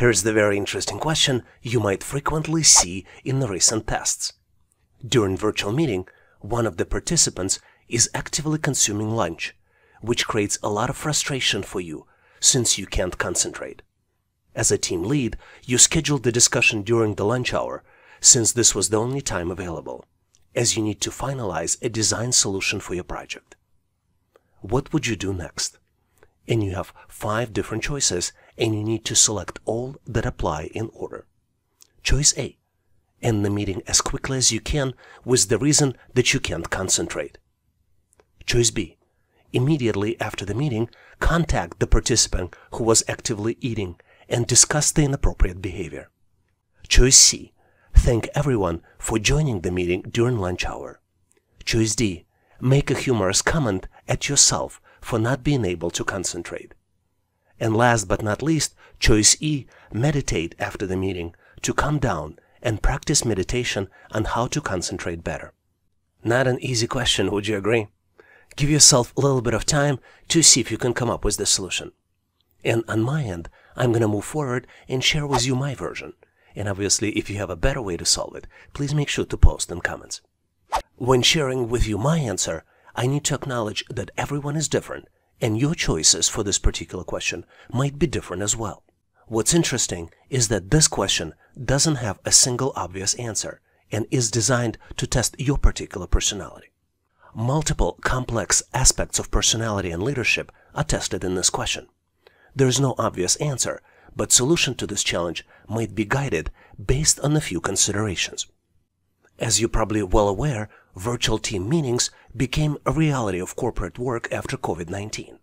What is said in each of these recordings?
Here's the very interesting question you might frequently see in the recent tests. During virtual meeting, one of the participants is actively consuming lunch, which creates a lot of frustration for you, since you can't concentrate. As a team lead, you scheduled the discussion during the lunch hour, since this was the only time available, as you need to finalize a design solution for your project. What would you do next? And you have 5 different choices, and you need to select all that apply in order. Choice A. End the meeting as quickly as you can with the reason that you can't concentrate. Choice B. Immediately after the meeting, contact the participant who was actively eating and discuss the inappropriate behavior. Choice C. Thank everyone for joining the meeting during lunch hour. Choice D. Make a humorous comment at yourself for not being able to concentrate. And last but not least, choice E. Meditate after the meeting to calm down and practice meditation on how to concentrate better. Not an easy question, would you agree? Give yourself a little bit of time to see if you can come up with the solution. And on my end, I'm going to move forward and share with you my version. And obviously, if you have a better way to solve it, please make sure to post in comments. When sharing with you my answer, I need to acknowledge that everyone is different, and your choices for this particular question might be different as well. What's interesting is that this question doesn't have a single obvious answer and is designed to test your particular personality. Multiple complex aspects of personality and leadership are tested in this question. There is no obvious answer, but solution to this challenge might be guided based on a few considerations. As you're probably well aware, virtual team meetings became a reality of corporate work after COVID-19.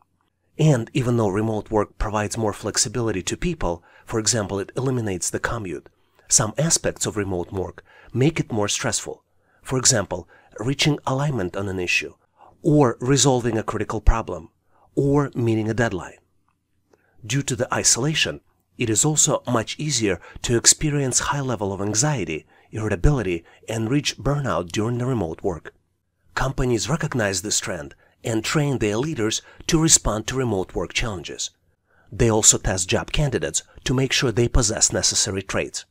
And even though remote work provides more flexibility to people, for example, it eliminates the commute, some aspects of remote work make it more stressful. For example, reaching alignment on an issue, or resolving a critical problem, or meeting a deadline. Due to the isolation, it is also much easier to experience high level of anxiety, irritability, and reach burnout during the remote work. Companies recognize this trend and train their leaders to respond to remote work challenges. They also test job candidates to make sure they possess necessary traits.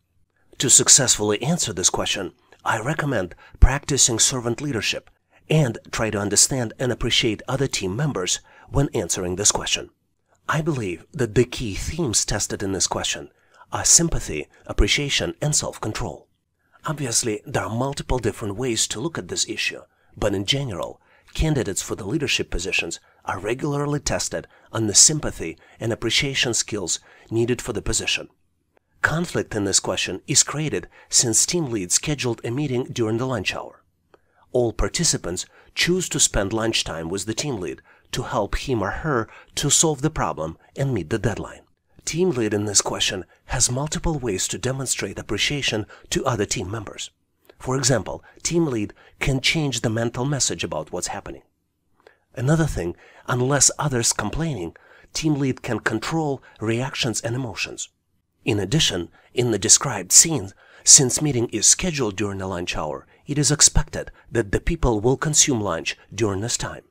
To successfully answer this question, I recommend practicing servant leadership and try to understand and appreciate other team members when answering this question. I believe that the key themes tested in this question are sympathy, appreciation, and self-control. Obviously, there are multiple different ways to look at this issue, but in general, candidates for the leadership positions are regularly tested on the sympathy and appreciation skills needed for the position. Conflict in this question is created since team leads scheduled a meeting during the lunch hour. All participants choose to spend lunchtime with the team lead to help him or her to solve the problem and meet the deadline. Team lead in this question has multiple ways to demonstrate appreciation to other team members. For example, team lead can change the mental message about what's happening. Another thing, unless others complaining, team lead can control reactions and emotions. In addition, in the described scene, since meeting is scheduled during the lunch hour, it is expected that the people will consume lunch during this time.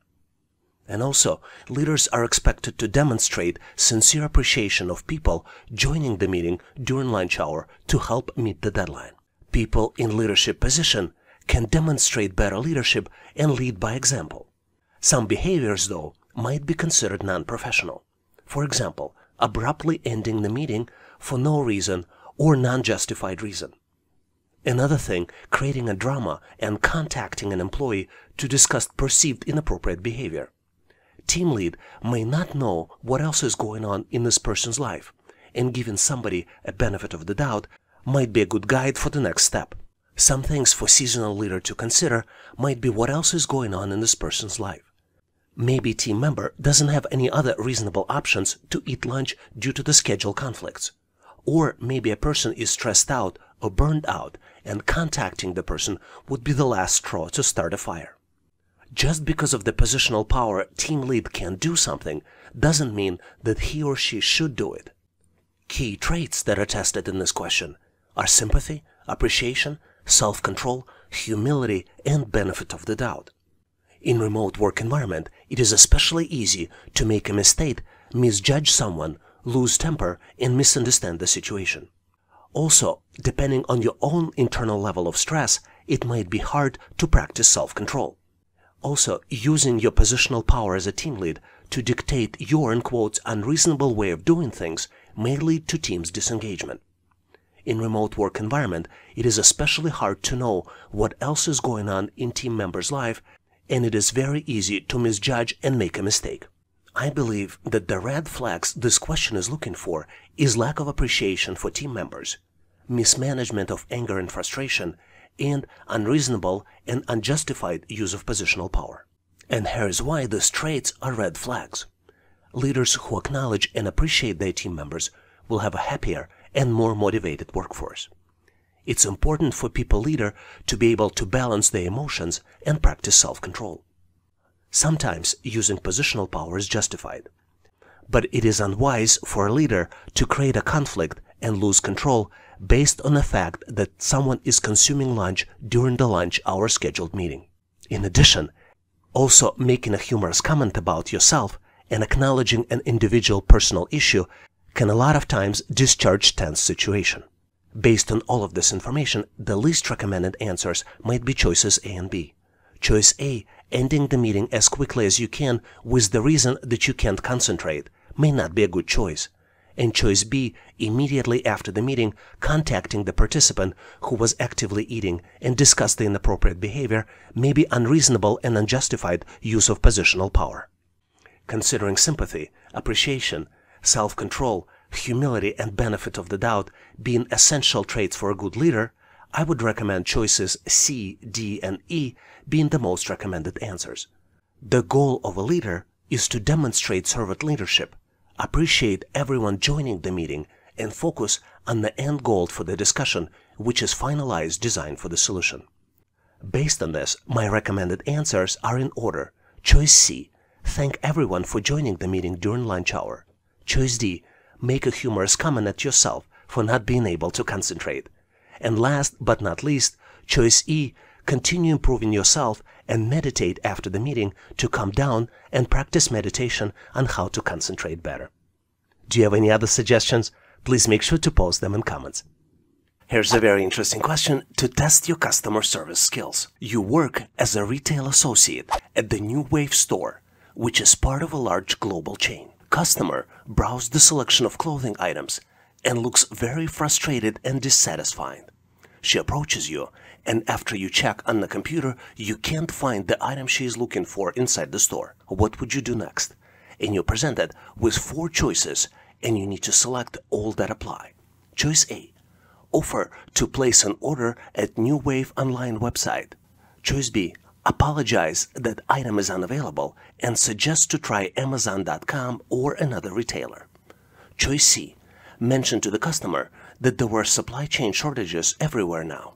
And also, leaders are expected to demonstrate sincere appreciation of people joining the meeting during lunch hour to help meet the deadline. People in leadership position can demonstrate better leadership and lead by example. Some behaviors, though, might be considered non-professional. For example, abruptly ending the meeting for no reason or non-justified reason. Another thing, creating a drama and contacting an employee to discuss perceived inappropriate behavior. Team lead may not know what else is going on in this person's life, and giving somebody a benefit of the doubt might be a good guide for the next step. Some things for seasonal leader to consider might be what else is going on in this person's life. Maybe team member doesn't have any other reasonable options to eat lunch due to the schedule conflicts. Or maybe a person is stressed out or burned out, and contacting the person would be the last straw to start a fire. Just because of the positional power team lead can do something doesn't mean that he or she should do it. Key traits that are tested in this question are sympathy, appreciation, self-control, humility, and benefit of the doubt. In remote work environment, it is especially easy to make a mistake, misjudge someone, lose temper and misunderstand the situation. Also, depending on your own internal level of stress, it might be hard to practice self-control. Also, using your positional power as a team lead to dictate your, in quotes, unreasonable way of doing things may lead to teams' disengagement. In remote work environment, it is especially hard to know what else is going on in team members' life, and it is very easy to misjudge and make a mistake. I believe that the red flags this question is looking for is lack of appreciation for team members, mismanagement of anger and frustration, and unreasonable and unjustified use of positional power. And here's why these traits are red flags. Leaders who acknowledge and appreciate their team members will have a happier and more motivated workforce. It's important for people leader to be able to balance their emotions and practice self-control. Sometimes using positional power is justified, but it is unwise for a leader to create a conflict and lose control based on the fact that someone is consuming lunch during the lunch hour scheduled meeting. In addition, also making a humorous comment about yourself and acknowledging an individual personal issue can a lot of times discharge tense situation. Based on all of this information, the least recommended answers might be choices A and B. Choice A, ending the meeting as quickly as you can with the reason that you can't concentrate, may not be a good choice. And choice B, immediately after the meeting, contacting the participant who was actively eating and discuss the inappropriate behavior, may be unreasonable and unjustified use of positional power. Considering sympathy, appreciation, self-control, humility, and benefit of the doubt being essential traits for a good leader, I would recommend choices C, D, and E being the most recommended answers. The goal of a leader is to demonstrate servant leadership, appreciate everyone joining the meeting, and focus on the end goal for the discussion, which is finalized design for the solution. Based on this, my recommended answers are in order. Choice C, thank everyone for joining the meeting during lunch hour. Choice D, make a humorous comment at yourself for not being able to concentrate. And last but not least, choice E, continue improving yourself and meditate after the meeting to calm down and practice meditation on how to concentrate better. Do you have any other suggestions? Please make sure to post them in comments. Here's a very interesting question to test your customer service skills. You work as a retail associate at the New Wave store, which is part of a large global chain. Customer browses the selection of clothing items and looks very frustrated and dissatisfied. She approaches you, and after you check on the computer, you can't find the item she is looking for inside the store. What would you do next? And you're presented with 4 choices, and you need to select all that apply. Choice A, offer to place an order at New Wave online website. Choice B, apologize that item is unavailable and suggest to try Amazon.com or another retailer. Choice C, mention to the customer that there were supply chain shortages everywhere now.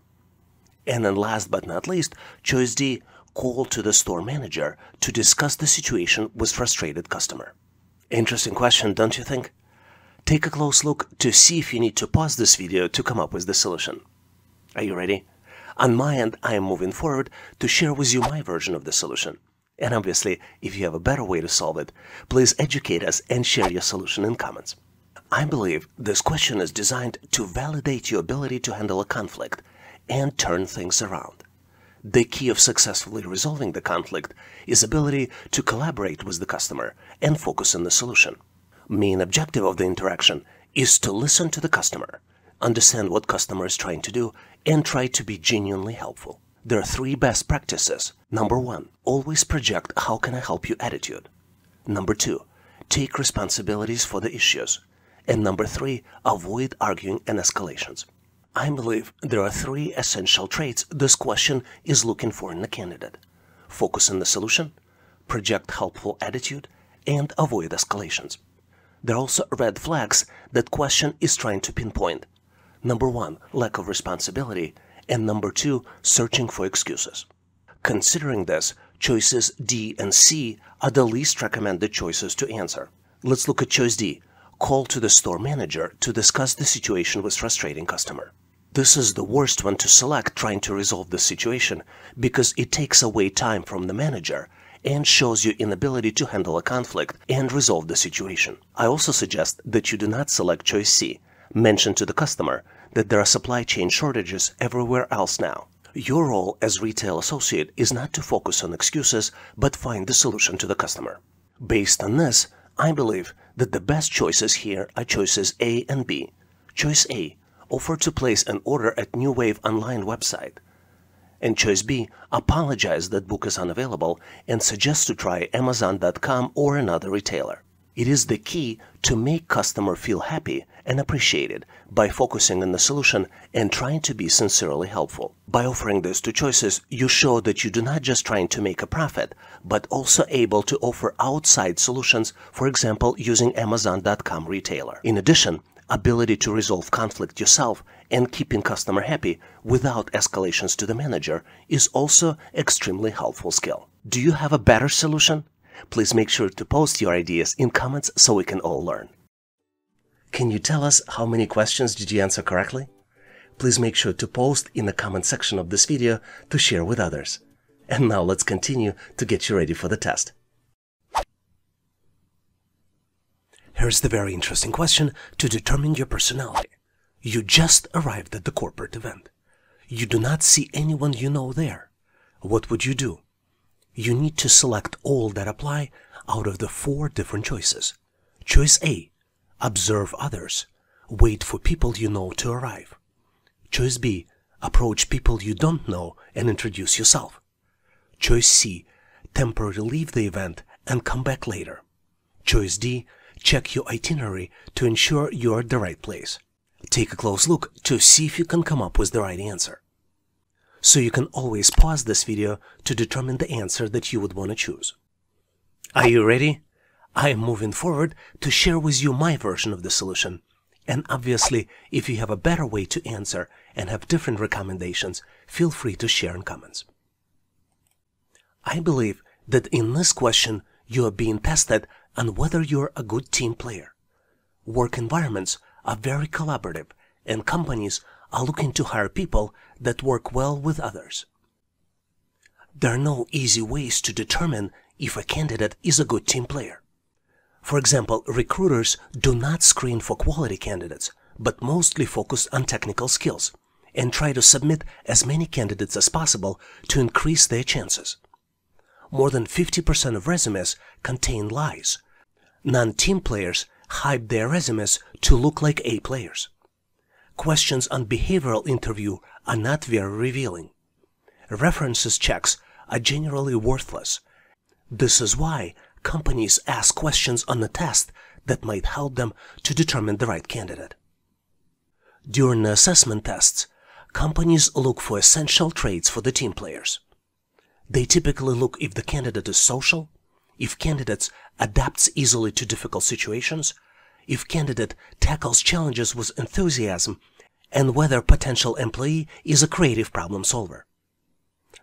And then last but not least, choice D, call to the store manager to discuss the situation with frustrated customer. Interesting question, don't you think? Take a close look to see if you need to pause this video to come up with the solution. Are you ready? On my end, I am moving forward to share with you my version of the solution. And obviously, if you have a better way to solve it, please educate us and share your solution in comments. I believe this question is designed to validate your ability to handle a conflict and turn things around. The key of successfully resolving the conflict is ability to collaborate with the customer and focus on the solution. Main objective of the interaction is to listen to the customer, understand what customer is trying to do, and try to be genuinely helpful. There are 3 best practices. Number 1, always project how can I help you attitude. Number 2, take responsibilities for the issues. And number 3, avoid arguing and escalations. I believe there are 3 essential traits this question is looking for in a candidate. Focus on the solution, project helpful attitude, and avoid escalations. There are also red flags that question is trying to pinpoint. Number 1, lack of responsibility, and number 2, searching for excuses. Considering this, choices D and C are the least recommended choices to answer. Let's look at choice D. Call to the store manager to discuss the situation with frustrating customer. This is the worst one to select trying to resolve the situation because it takes away time from the manager and shows your inability to handle a conflict and resolve the situation. I also suggest that you do not select choice C. Mention to the customer that there are supply chain shortages everywhere else now. Your role as retail associate is not to focus on excuses, but find the solution to the customer. Based on this, I believe that the best choices here are choices A and B. Choice A, offer to place an order at New Wave online website. And choice B, apologize that book is unavailable and suggest to try Amazon.com or another retailer. It is the key to make customer feel happy and appreciated by focusing on the solution and trying to be sincerely helpful. By offering these two choices, you show that you do not just trying to make a profit, but also able to offer outside solutions, for example, using Amazon.com retailer. In addition, ability to resolve conflict yourself and keeping customer happy without escalations to the manager is also extremely helpful skill. Do you have a better solution? Please make sure to post your ideas in comments so we can all learn. Can you tell us how many questions did you answer correctly? Please make sure to post in the comment section of this video to share with others. And now let's continue to get you ready for the test. Here's the very interesting question to determine your personality. You just arrived at the corporate event. You do not see anyone you know there. What would you do? You need to select all that apply out of the 4 different choices. Choice A. Observe others. Wait for people you know to arrive. Choice B. Approach people you don't know and introduce yourself. Choice C. Temporarily leave the event and come back later. Choice D. Check your itinerary to ensure you're at the right place. Take a close look to see if you can come up with the right answer. So you can always pause this video to determine the answer that you would want to choose. Are you ready? I am moving forward to share with you my version of the solution. And obviously, if you have a better way to answer and have different recommendations, feel free to share in comments. I believe that in this question, you are being tested on whether you're a good team player. Work environments are very collaborative, and companies are looking to hire people that work well with others. There are no easy ways to determine if a candidate is a good team player. For example, recruiters do not screen for quality candidates, but mostly focus on technical skills and try to submit as many candidates as possible to increase their chances. More than 50% of resumes contain lies. Non-team players hype their resumes to look like A players. Questions on behavioral interview are not very revealing. References checks are generally worthless. This is why companies ask questions on the test that might help them to determine the right candidate. During the assessment tests, companies look for essential traits for the team players. They typically look if the candidate is social, if candidates adapts easily to difficult situations, if candidate tackles challenges with enthusiasm, and whether potential employee is a creative problem solver.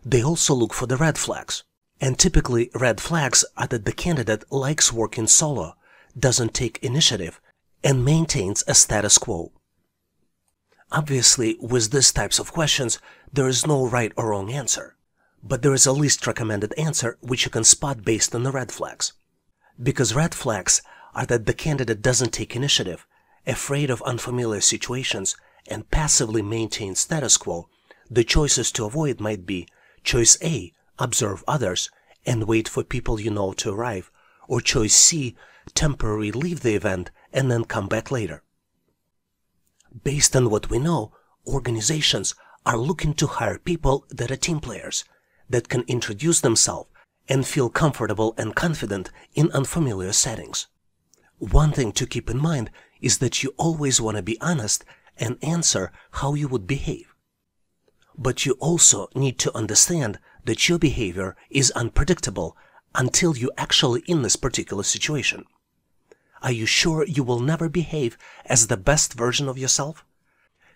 They also look for the red flags, and typically red flags are that the candidate likes working solo, doesn't take initiative, and maintains a status quo. Obviously, with these types of questions, there is no right or wrong answer, but there is a least recommended answer which you can spot based on the red flags. Because red flags are that the candidate doesn't take initiative, afraid of unfamiliar situations, and passively maintains status quo, the choices to avoid might be choice A, observe others, and wait for people you know to arrive, or choice C, temporarily leave the event and then come back later. Based on what we know, organizations are looking to hire people that are team players, that can introduce themselves and feel comfortable and confident in unfamiliar settings. One thing to keep in mind is that you always want to be honest and answer how you would behave. But you also need to understand that your behavior is unpredictable until you're actually in this particular situation. Are you sure you will never behave as the best version of yourself?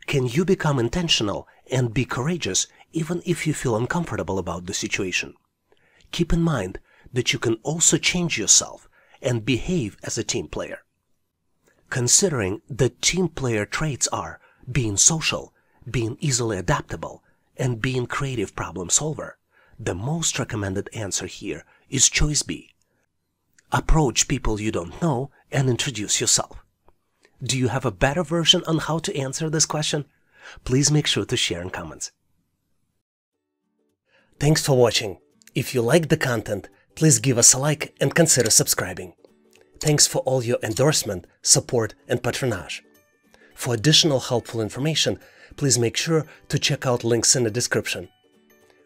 Can you become intentional and be courageous even if you feel uncomfortable about the situation? Keep in mind that you can also change yourself and behave as a team player. Considering that team player traits are being social, being easily adaptable, and being creative problem solver, the most recommended answer here is choice B. Approach people you don't know and introduce yourself. Do you have a better version on how to answer this question? Please make sure to share in comments. Thanks for watching. If you like the content, please give us a like and consider subscribing. Thanks for all your endorsement, support, and patronage. For additional helpful information, please make sure to check out links in the description.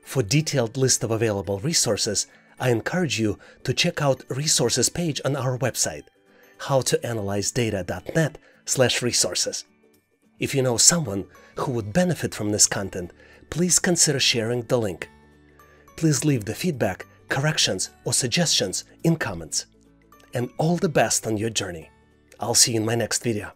For a detailed list of available resources, I encourage you to check out resources page on our website, howtoanalyzedata.net/resources. If you know someone who would benefit from this content, please consider sharing the link. Please leave the feedback, corrections, or suggestions in comments. And all the best on your journey. I'll see you in my next video.